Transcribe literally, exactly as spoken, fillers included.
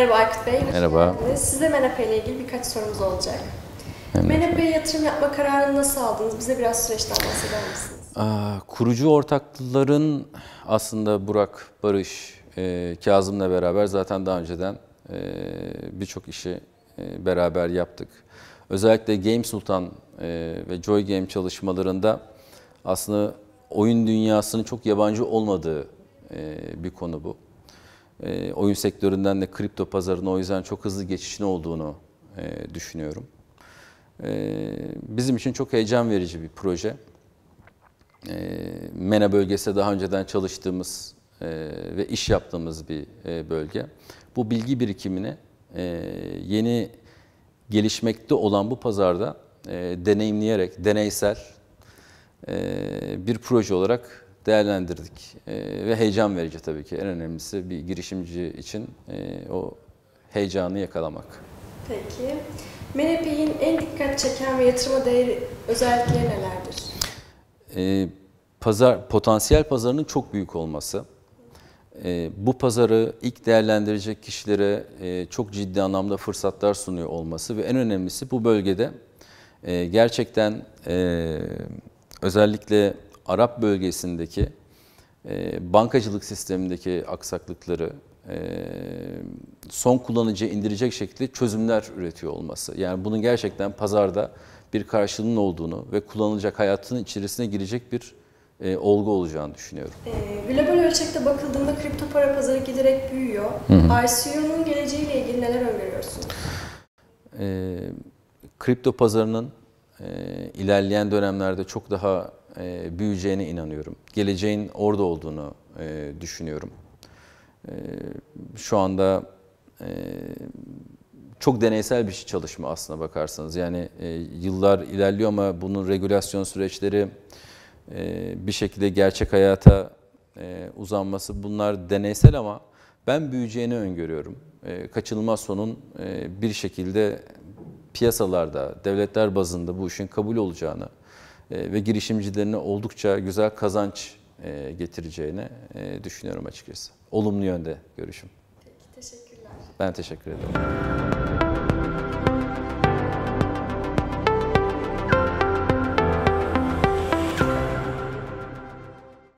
Merhaba Aykut Bey. Merhaba. Size Menapay ile ilgili birkaç sorumuz olacak. Menapay'e yatırım yapma kararını nasıl aldınız? Bize biraz süreçten bahseder misiniz? Aa, kurucu ortakların aslında Burak, Barış, e, Kazım'la beraber zaten daha önceden e, birçok işi e, beraber yaptık. Özellikle Game Sultan e, ve Joy Game çalışmalarında aslında oyun dünyasının çok yabancı olmadığı e, bir konu bu. E, oyun sektöründen de kripto pazarına o yüzden çok hızlı geçişin olduğunu e, düşünüyorum. E, bizim için çok heyecan verici bir proje. E, MENA bölgesinde daha önceden çalıştığımız e, ve iş yaptığımız bir e, bölge. Bu bilgi birikimini e, yeni gelişmekte olan bu pazarda e, deneyimleyerek, deneysel e, bir proje olarak değerlendirdik e, ve heyecan verici tabii ki. En önemlisi bir girişimci için e, o heyecanı yakalamak. Peki. Menapay'in en dikkat çeken ve yatırıma değer özellikleri nelerdir? E, pazar, potansiyel pazarının çok büyük olması. E, bu pazarı ilk değerlendirecek kişilere e, çok ciddi anlamda fırsatlar sunuyor olması ve en önemlisi bu bölgede e, gerçekten e, özellikle Arap bölgesindeki e, bankacılık sistemindeki aksaklıkları e, son kullanıcıya indirecek şekilde çözümler üretiyor olması. Yani bunun gerçekten pazarda bir karşılığının olduğunu ve kullanılacak hayatının içerisine girecek bir e, olgu olacağını düşünüyorum. E, global ölçekte bakıldığında kripto para pazarı giderek büyüyor. I C O'nun geleceğiyle ilgili neler öngörüyorsunuz? E, kripto pazarının e, ilerleyen dönemlerde çok daha E, büyüyeceğine inanıyorum. Geleceğin orada olduğunu e, düşünüyorum. E, şu anda e, çok deneysel bir çalışma aslına bakarsanız. Yani e, yıllar ilerliyor ama bunun regülasyon süreçleri e, bir şekilde gerçek hayata e, uzanması bunlar deneysel ama ben büyüyeceğini öngörüyorum. E, kaçınılmaz sonun e, bir şekilde piyasalarda, devletler bazında bu işin kabul olacağını ve girişimcilerine oldukça güzel kazanç getireceğini düşünüyorum açıkçası. Olumlu yönde görüşüm. Peki, teşekkürler. Ben teşekkür ederim.